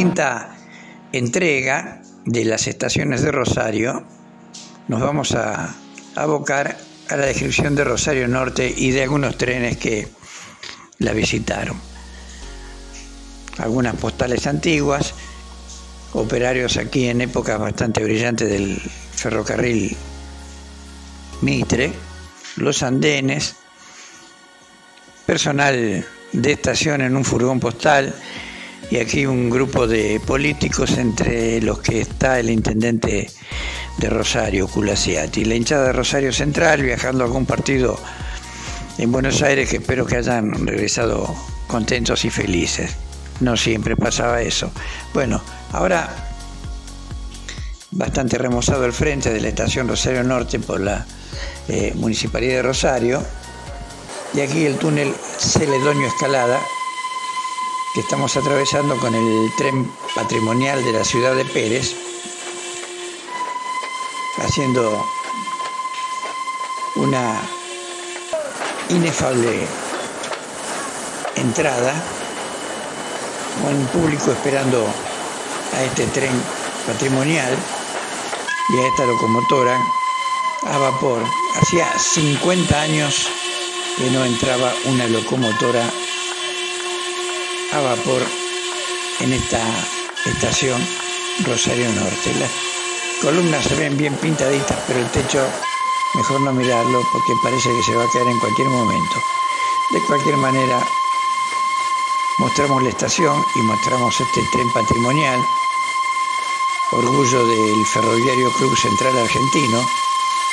quinta entrega de las estaciones de Rosario, nos vamos a abocar a la descripción de Rosario Norte y de algunos trenes que la visitaron. Algunas postales antiguas, operarios aquí en épocas bastante brillantes del ferrocarril Mitre, los andenes, personal de estación en un furgón postal, y aquí un grupo de políticos entre los que está el intendente de Rosario, Culaciati. La hinchada de Rosario Central viajando a algún partido en Buenos Aires, que espero que hayan regresado contentos y felices. No siempre pasaba eso. Bueno, ahora bastante remozado el frente de la estación Rosario Norte por la Municipalidad de Rosario, y aquí el túnel Celedonio-Escalada que estamos atravesando con el tren patrimonial de la ciudad de Pérez, haciendo una inefable entrada con público esperando a este tren patrimonial y a esta locomotora a vapor. Hacía 50 años que no entraba una locomotora a vapor en esta estación Rosario Norte. Las columnas se ven bien pintaditas, pero el techo mejor no mirarlo porque parece que se va a caer en cualquier momento. De cualquier manera, mostramos la estación y mostramos este tren patrimonial, orgullo del Ferroviario Club Central Argentino,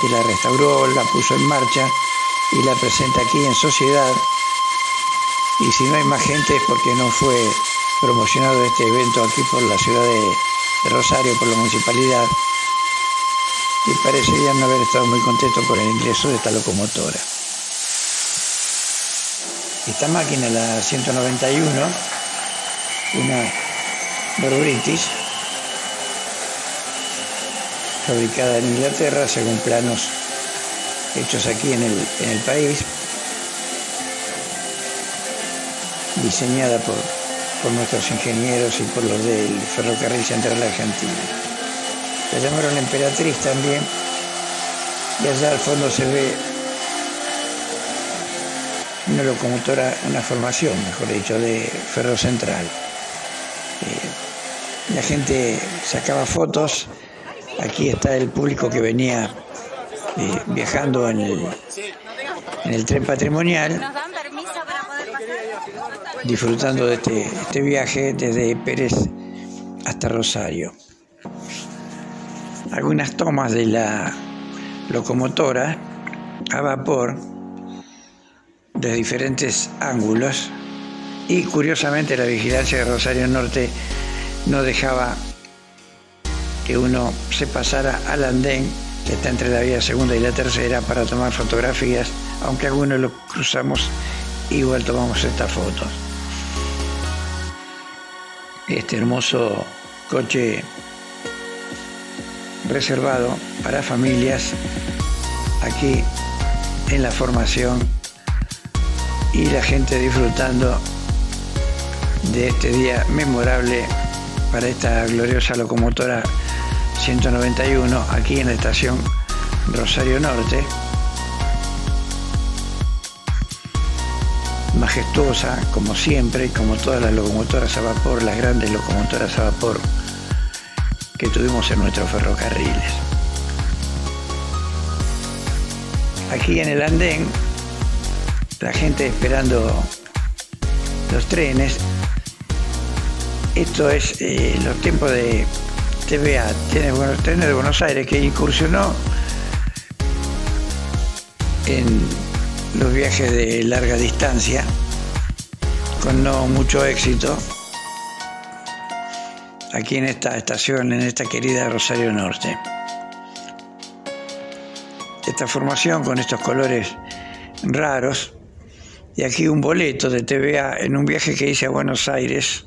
que la restauró, la puso en marcha y la presenta aquí en sociedad. Y si no hay más gente es porque no fue promocionado este evento aquí por la ciudad de Rosario, por la municipalidad, y parecerían no haber estado muy contentos con el ingreso de esta locomotora. Esta máquina, la 191, una Nor-British, fabricada en Inglaterra según planos hechos aquí en el país, diseñada por nuestros ingenieros y por los del Ferrocarril Central Argentino. La llamaron Emperatriz también, y allá al fondo se ve una locomotora, una formación, mejor dicho, de Ferrocentral. La gente sacaba fotos. Aquí está el público que venía viajando en el tren patrimonial, disfrutando de este viaje desde Pérez hasta Rosario. Algunas tomas de la locomotora a vapor de diferentes ángulos, y curiosamente la vigilancia de Rosario Norte no dejaba que uno se pasara al andén que está entre la vía segunda y la tercera para tomar fotografías, aunque algunos los cruzamos, igual tomamos estas fotos. Este hermoso coche reservado para familias aquí en la formación, y la gente disfrutando de este día memorable para esta gloriosa locomotora 191 aquí en la estación Rosario Norte, majestuosa como siempre, como todas las locomotoras a vapor, las grandes locomotoras a vapor que tuvimos en nuestros ferrocarriles. Aquí en el andén, la gente esperando los trenes. Esto es los tiempos de TVA, Trenes de Buenos Aires, que incursionó en los viajes de larga distancia con no mucho éxito aquí en esta estación, en esta querida Rosario Norte. Esta formación con estos colores raros, y aquí un boleto de TVA en un viaje que hice a Buenos Aires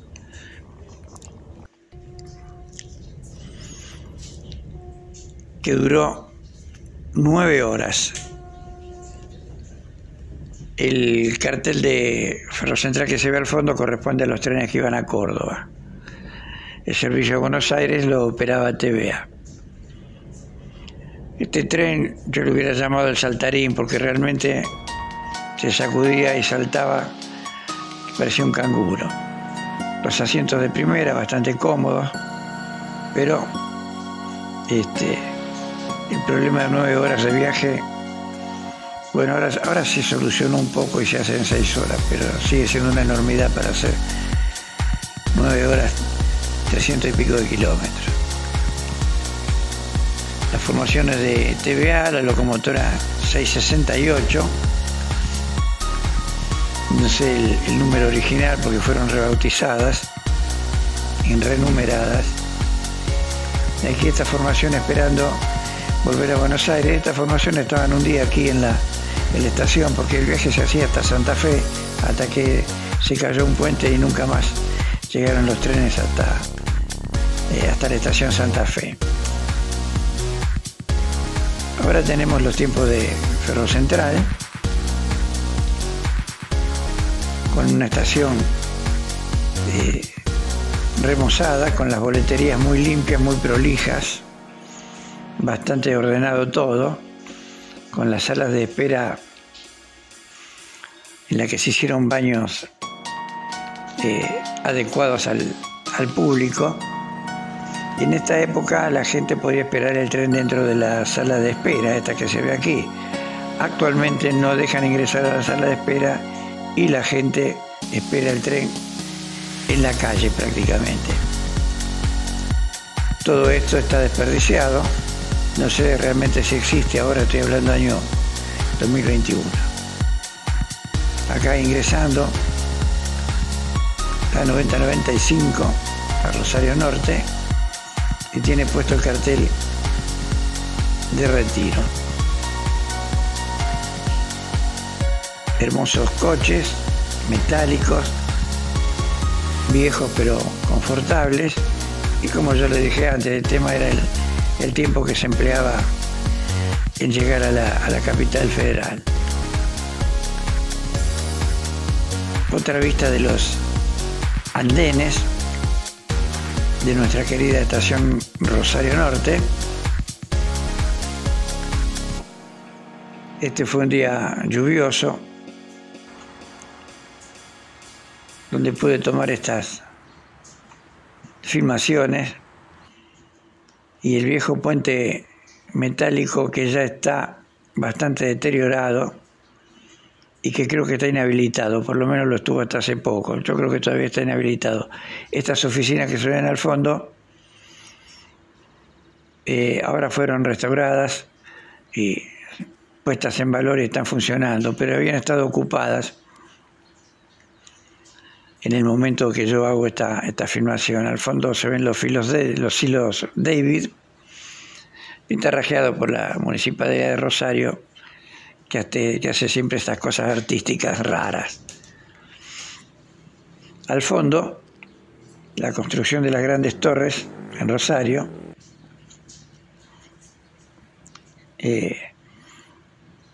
que duró 9 horas. El cartel de Ferrocentral que se ve al fondo corresponde a los trenes que iban a Córdoba. El servicio de Buenos Aires lo operaba TVA. Este tren yo lo hubiera llamado el saltarín, porque realmente se sacudía y saltaba, parecía un canguro. Los asientos de primera, bastante cómodos, pero el problema de 9 horas de viaje, bueno, ahora se solucionó un poco y se hacen 6 horas, pero sigue siendo una enormidad para hacer 9 horas, 300 y pico de kilómetros. Las formaciones de TVA, la locomotora 668, no sé el número original porque fueron rebautizadas y renumeradas. Aquí esta formación esperando volver a Buenos Aires. Esta formación estaban un día aquí en la estación, porque el viaje se hacía hasta Santa Fe, hasta que se cayó un puente y nunca más llegaron los trenes hasta la estación Santa Fe. Ahora tenemos los tiempos de Ferrocentral, con una estación remozada, con las boleterías muy limpias, muy prolijas, bastante ordenado todo, con las salas de espera en las que se hicieron baños adecuados al público. Y en esta época la gente podía esperar el tren dentro de la sala de espera, esta que se ve aquí. Actualmente no dejan ingresar a la sala de espera y la gente espera el tren en la calle prácticamente. Todo esto está desperdiciado. No sé realmente si existe ahora, estoy hablando año 2021. Acá ingresando la 9095 a Rosario Norte, y tiene puesto el cartel de retiro. Hermosos coches metálicos, viejos pero confortables, y como yo le dije antes, el tema era el tiempo que se empleaba en llegar a la capital federal. Otra vista de los andenes de nuestra querida estación Rosario Norte. Este fue un día lluvioso donde pude tomar estas filmaciones, y el viejo puente metálico que ya está bastante deteriorado y que creo que está inhabilitado, por lo menos lo estuvo hasta hace poco. Yo creo que todavía está inhabilitado. Estas oficinas que se ven al fondo ahora fueron restauradas y puestas en valor y están funcionando, pero habían estado ocupadas en el momento que yo hago esta filmación. Al fondo se ven los hilos David, y está rajeado por la Municipalidad de Rosario, que hace siempre estas cosas artísticas raras. Al fondo, la construcción de las grandes torres en Rosario.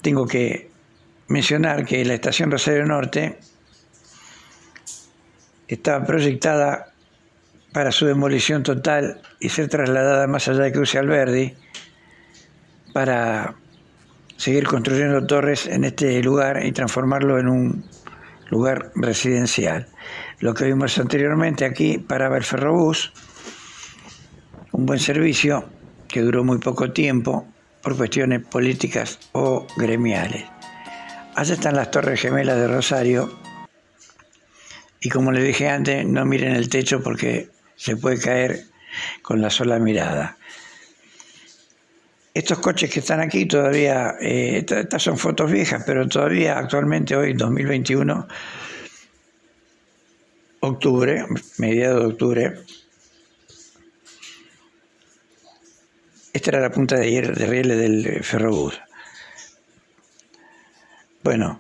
Tengo que mencionar que la estación Rosario Norte estaba proyectada para su demolición total y ser trasladada más allá de Cruz Alberdi para seguir construyendo torres en este lugar y transformarlo en un lugar residencial. Lo que vimos anteriormente, aquí paraba el ferrobús, un buen servicio que duró muy poco tiempo por cuestiones políticas o gremiales. Allá están las Torres Gemelas de Rosario, y como les dije antes, no miren el techo porque se puede caer con la sola mirada. Estos coches que están aquí todavía, estas son fotos viejas, pero todavía actualmente hoy, 2021, octubre, mediados de octubre, esta era la punta de rieles del ferrobús. Bueno,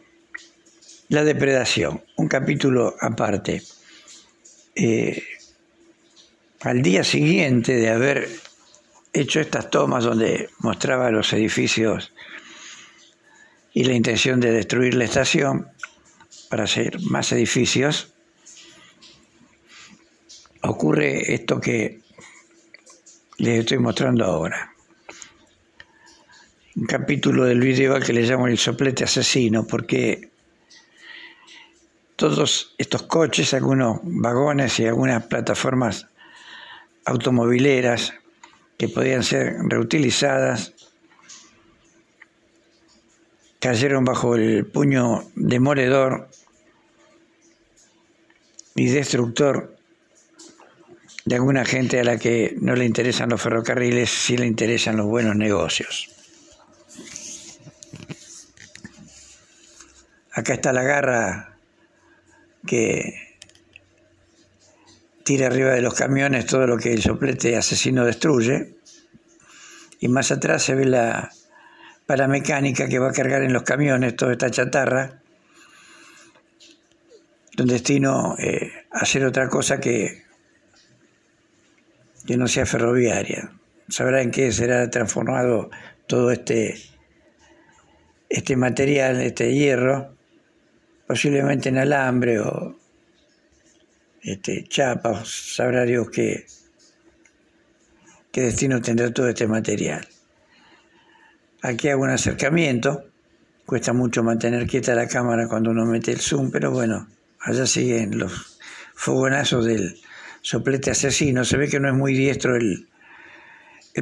la depredación, un capítulo aparte. Al día siguiente de haber hecho estas tomas donde mostraba los edificios y la intención de destruir la estación para hacer más edificios, ocurre esto que les estoy mostrando ahora. Un capítulo del video al que le llamo el soplete asesino, porque todos estos coches, algunos vagones y algunas plataformas automovileras que podían ser reutilizadas, cayeron bajo el puño demoledor y destructor de alguna gente a la que no le interesan los ferrocarriles, sí le interesan los buenos negocios. Acá está la garra que tira arriba de los camiones todo lo que el soplete asesino destruye, y más atrás se ve la paramecánica que va a cargar en los camiones toda esta chatarra, con destino a hacer otra cosa que no sea ferroviaria. Sabrá en qué será transformado todo este material, este hierro, posiblemente en alambre o chapas, sabrá Dios qué destino tendrá todo este material. Aquí hago un acercamiento, cuesta mucho mantener quieta la cámara cuando uno mete el zoom, pero bueno, allá siguen los fogonazos del soplete asesino. Se ve que no es muy diestro el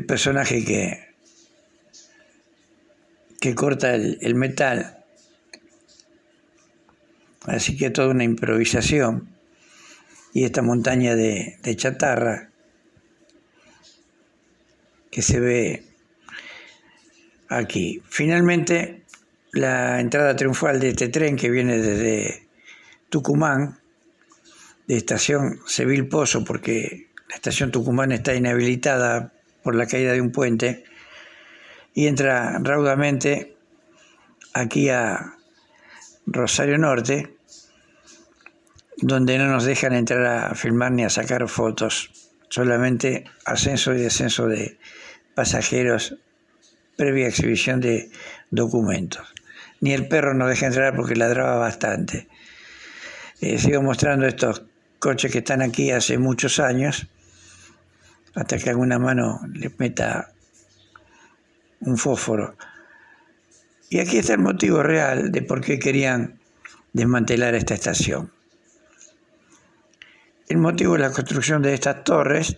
personaje que corta el metal. Así que toda una improvisación. Y esta montaña de chatarra que se ve aquí. Finalmente, la entrada triunfal de este tren que viene desde Tucumán, de Estación Civil Pozo, porque la Estación Tucumán está inhabilitada por la caída de un puente, y entra raudamente aquí a Rosario Norte, donde no nos dejan entrar a filmar ni a sacar fotos, solamente ascenso y descenso de pasajeros, previa exhibición de documentos. Ni el perro nos deja entrar porque ladraba bastante. Sigo mostrando estos coches que están aquí hace muchos años, hasta que alguna mano les meta un fósforo. Y aquí está el motivo real de por qué querían desmantelar esta estación. El motivo es la construcción de estas torres.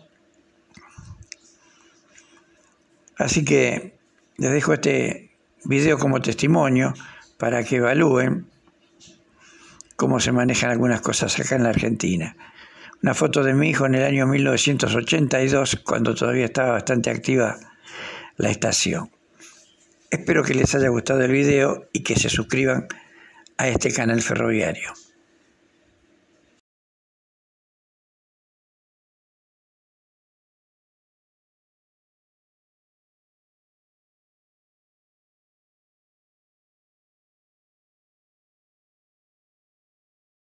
Así que les dejo este video como testimonio para que evalúen cómo se manejan algunas cosas acá en la Argentina. Una foto de mi hijo en el año 1982, cuando todavía estaba bastante activa la estación. Espero que les haya gustado el video y que se suscriban a este canal ferroviario.